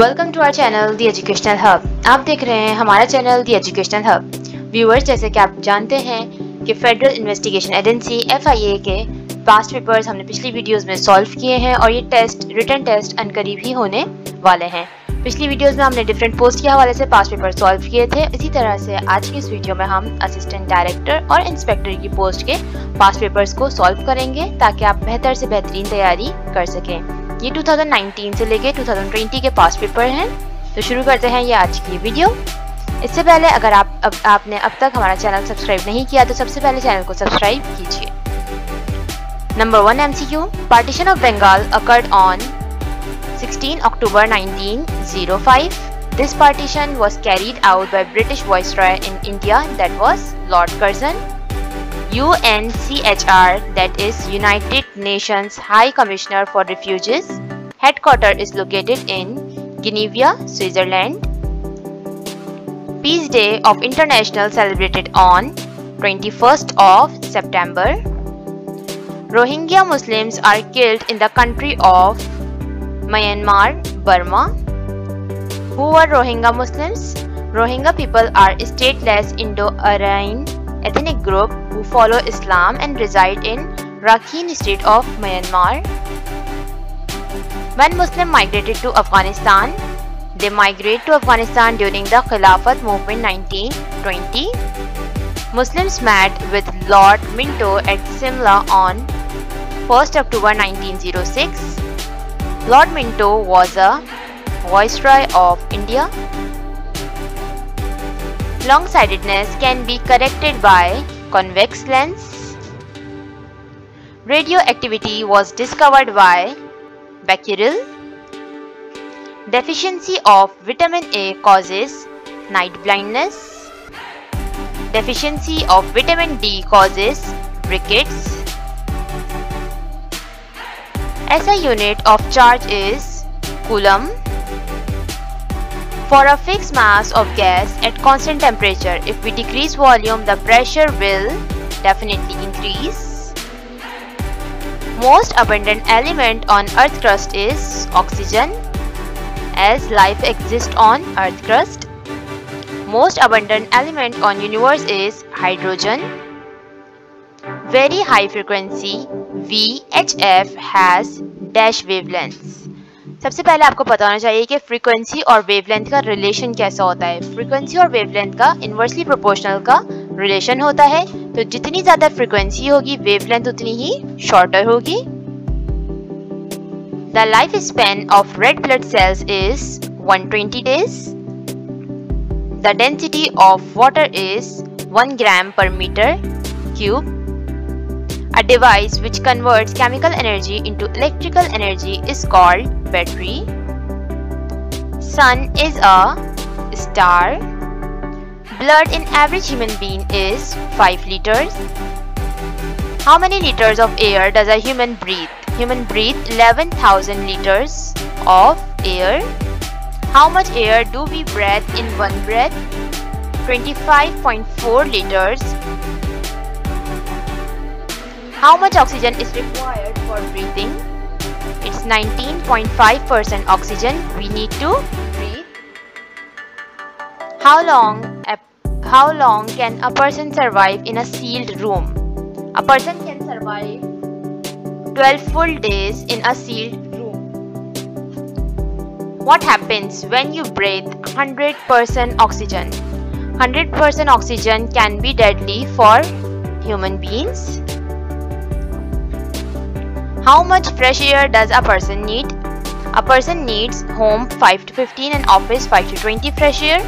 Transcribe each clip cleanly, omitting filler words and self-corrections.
Welcome to our channel the educational hub. आप देख रहे हैं हमारा channel the educational hub. Viewers, जैसे कि आप जानते हैं कि फेडरल इन्वेस्टिगेशन एजेंसी FIA के पास्ट पेपर्स हमने पिछली वीडियोस में सॉल्व किए हैं और ये टेस्ट रिटन टेस्ट अनकरीब ही होने वाले हैं। पिछली वीडियोस में हमने डिफरेंट पोस्ट के हवाले से पास्ट पेपर सॉल्व किए थे। इसी तरह से आज की इस वीडियो में हम असिस्टेंट डायरेक्टर और इंस्पेक्टर की पोस्ट के पास्ट पेपर्स को सॉल्व करेंगे ताकि आप बेहतर से बेहतरीन तैयारी कर सकें। ये 2019 से लेकर 2020 के पास्ट पेपर हैं। तो शुरू करते हैं ये आज की वीडियो। इससे पहले अगर आपने अब तक हमारा चैनल सब्सक्राइब नहीं किया तो सबसे पहले चैनल को सब्सक्राइब कीजिए। Number 1 MCQ, partition of Bengal occurred on 16 October 1905. This partition was carried out by British Viceroy in India, that was Lord Curzon. UNCHR, that is United Nations High Commissioner for Refugees, headquarters is located in Geneva, Switzerland. Peace Day of International celebrated on 21st of September. Rohingya Muslims are killed in the country of Myanmar, Burma. Who are Rohingya Muslims? Rohingya people are a stateless Indo-Aryan ethnic group who follow Islam and reside in Rakhine state of Myanmar. When Muslims migrated to Afghanistan, they migrated to Afghanistan during the Khilafat movement 1920. Muslims met with Lord Minto at Simla on 1st October 1906. Lord Minto was a Viceroy of India. Long-sightedness can be corrected by convex lens. Radioactivity was discovered by Becquerel. Deficiency of vitamin A causes night blindness. Deficiency of vitamin D causes rickets. SI unit of charge is coulomb. For a fixed mass of gas at constant temperature, if we decrease volume, the pressure will definitely increase. Most abundant element on Earth's crust is oxygen, as life exists on Earth's crust. Most abundant element on universe is hydrogen. Very high frequency VHF has dash wavelengths. सबसे पहले आपको पता होना चाहिए कि frequency और wavelength का relation कैसा होता है। फ्रीक्वेंसी और वेवलेंथ का इन्वर्सली प्रोपोर्शनल का रिलेशन होता है। तो जितनी ज्यादा फ्रीक्वेंसी होगी वेवलेंथ उतनी ही शॉर्टर होगी। The life span of red blood cells is 120 days. The density of water is 1 gram per meter cube. A device which converts chemical energy into electrical energy is called battery. Sun is a star. Blood in average human being is 5 liters. How many liters of air does a human breathe? Human breathe 11,000 liters of air. How much air do we breathe in one breath? 25.4 liters. How much oxygen is required for breathing? It's 19.5% oxygen we need to breathe. How long can a person survive in a sealed room? A person can survive 12 full days in a sealed room. What happens when you breathe 100% oxygen? 100% oxygen can be deadly for human beings. How much fresh air does a person need? A person needs home 5 to 15 and office 5 to 20 fresh air.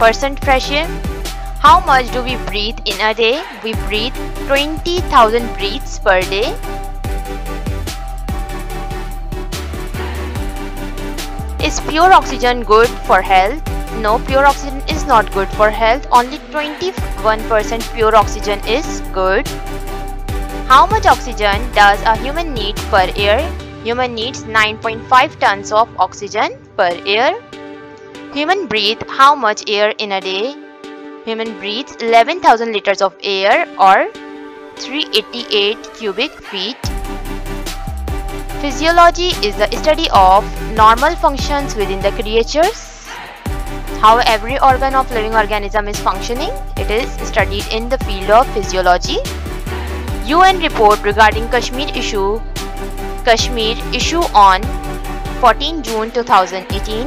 Percent fresh air. How much do we breathe in a day? We breathe 20,000 breaths per day. Is pure oxygen good for health? No, pure oxygen is not good for health. Only 21% pure oxygen is good. How much oxygen does a human need per year? Human needs 9.5 tons of oxygen per year. Human breathe how much air in a day? Human breathes 11,000 liters of air or 388 cubic feet. Physiology is the study of normal functions within the creatures, how every organ of living organism is functioning. It is studied in the field of physiology. UN report regarding Kashmir issue on 14 June 2018.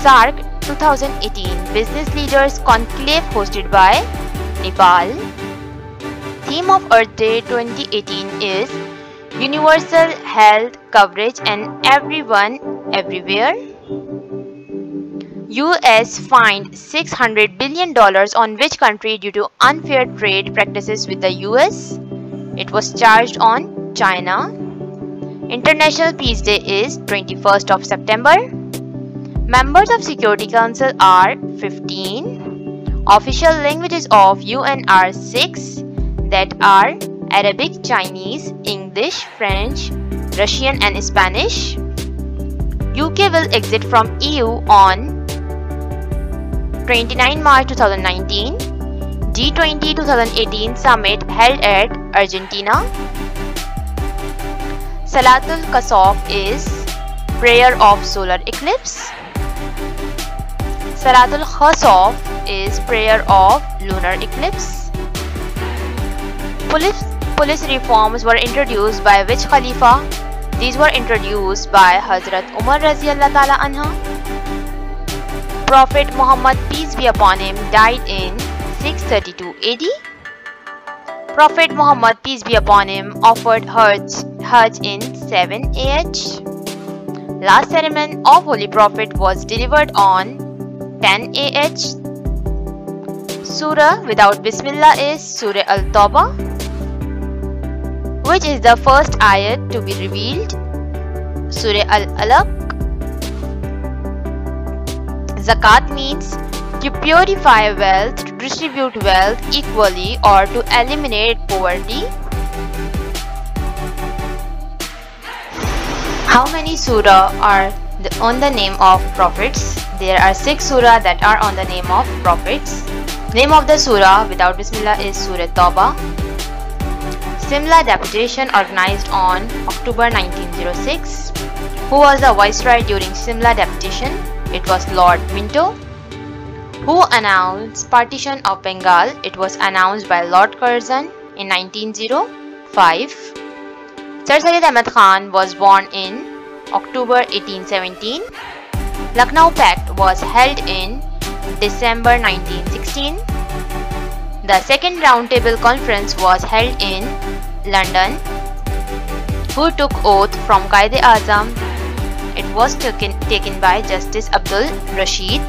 SARC 2018 Business Leaders Conclave hosted by Nepal. Theme of Earth Day 2018 is Universal Health Coverage and Everyone Everywhere. US fined $600 billion on which country due to unfair trade practices with the US? It was charged on China. International Peace Day is 21st of September. Members of Security Council are 15. Official languages of UN are 6, that are Arabic, Chinese, English, French, Russian and Spanish. UK will exit from EU on 29 March 2019, G20 2018 Summit held at Argentina. Salatul Kasaf is prayer of solar eclipse. Salatul Khasaf is prayer of lunar eclipse. Police reforms were introduced by which Khalifa? These were introduced by Hazrat Umar Radiallahu Ta'ala Anha. Prophet Muhammad, peace be upon him, died in 632 AD. Prophet Muhammad, peace be upon him, offered Hajj in 7 AH. Last sermon of Holy Prophet was delivered on 10 AH. Surah without Bismillah is Surah Al-Tawbah. Which is the first ayat to be revealed? Surah Al-Alaq. Zakat means to purify wealth, to distribute wealth equally, or to eliminate poverty. How many surah are on the name of prophets? There are 6 surah that are on the name of prophets. Name of the surah without Bismillah is Surah Tawbah. Simla deputation organized on October 1906. Who was the viceroy during Simla deputation? It was Lord Minto. Who announced partition of Bengal? It was announced by Lord Curzon in 1905. Sir Syed Ahmad Khan was born in October 1817. Lucknow Pact was held in December 1916. The second Roundtable Conference was held in London. Who took oath from Kaide Azam? It was taken by Justice Abdul Rashid.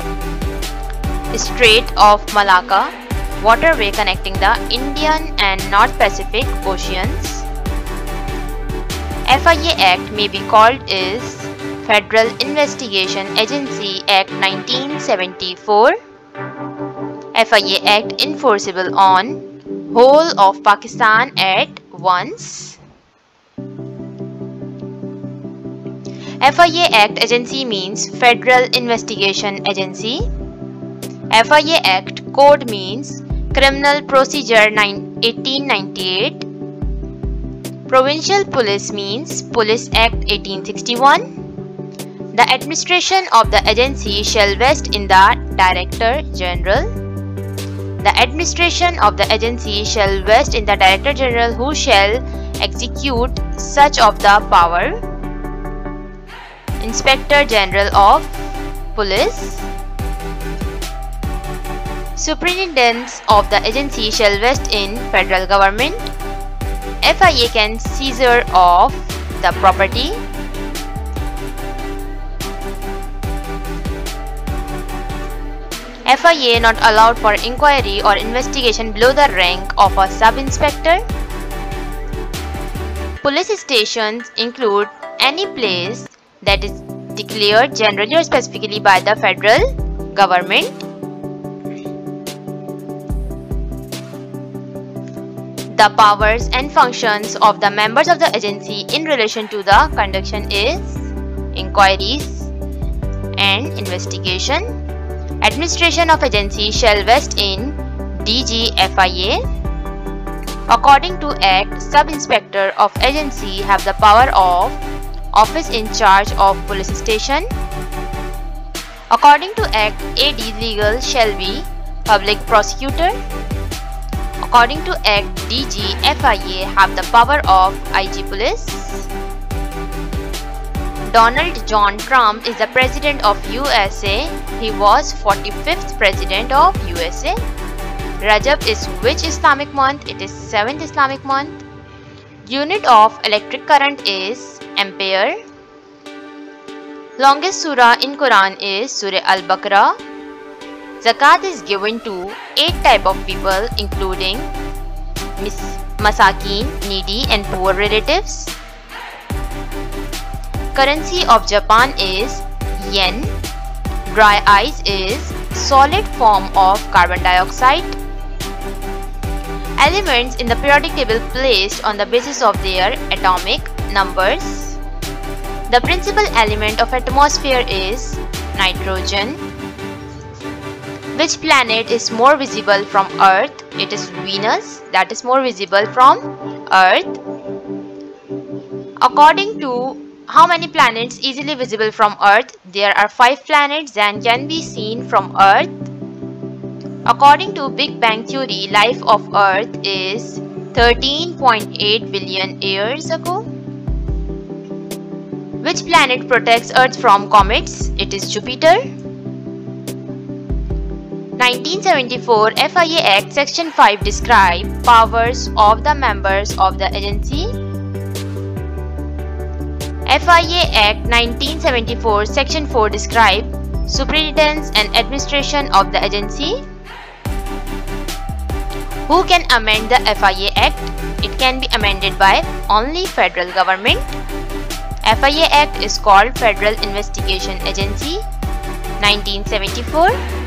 Strait of Malacca, waterway connecting the Indian and North Pacific Oceans. FIA Act may be called is Federal Investigation Agency Act 1974. FIA Act enforceable on whole of Pakistan at once. FIA Act Agency means Federal Investigation Agency. FIA Act Code means Criminal Procedure 1898. Provincial Police means Police Act 1861. The administration of the agency shall vest in the Director General. The administration of the agency shall vest in the Director General, who shall execute such of the power. Inspector General of Police. Superintendents of the agency shall vest in federal government. FIA can seizure of the property. FIA not allowed for inquiry or investigation below the rank of a sub-inspector. Police stations include any place that is declared generally or specifically by the federal government. The powers and functions of the members of the agency in relation to the conduction is inquiries and investigation. Administration of agency shall vest in DGFIA. According to Act, sub-inspector of agency have the power of office in charge of police station. According to Act, AD legal shall be public prosecutor. According to Act, DGFIA have the power of IG police. Donald John Trump is the president of USA. He was 45th president of USA. Rajab is which Islamic month? It is 7th Islamic month. Unit of electric current is ampere. Longest surah in Quran is Surah Al Baqarah. Zakat is given to 8 type of people, including masakin, needy and poor relatives. Currency of Japan is yen. Dry ice is solid form of carbon dioxide. Elements in the periodic table placed on the basis of their atomic numbers. The principal element of atmosphere is nitrogen. Which planet is more visible from Earth? It is Venus, that is more visible from Earth. According to how many planets easily visible from Earth? There are 5 planets and can be seen from Earth. According to Big Bang Theory, life of Earth is 13.8 billion years ago. Which planet protects Earth from comets? It is Jupiter. 1974 FIA Act Section 5 describes powers of the members of the agency. FIA Act 1974 Section 4 describes superintendence and administration of the agency. Who can amend the FIA Act? It can be amended by only federal government. FIA Act is called Federal Investigation Agency, 1974.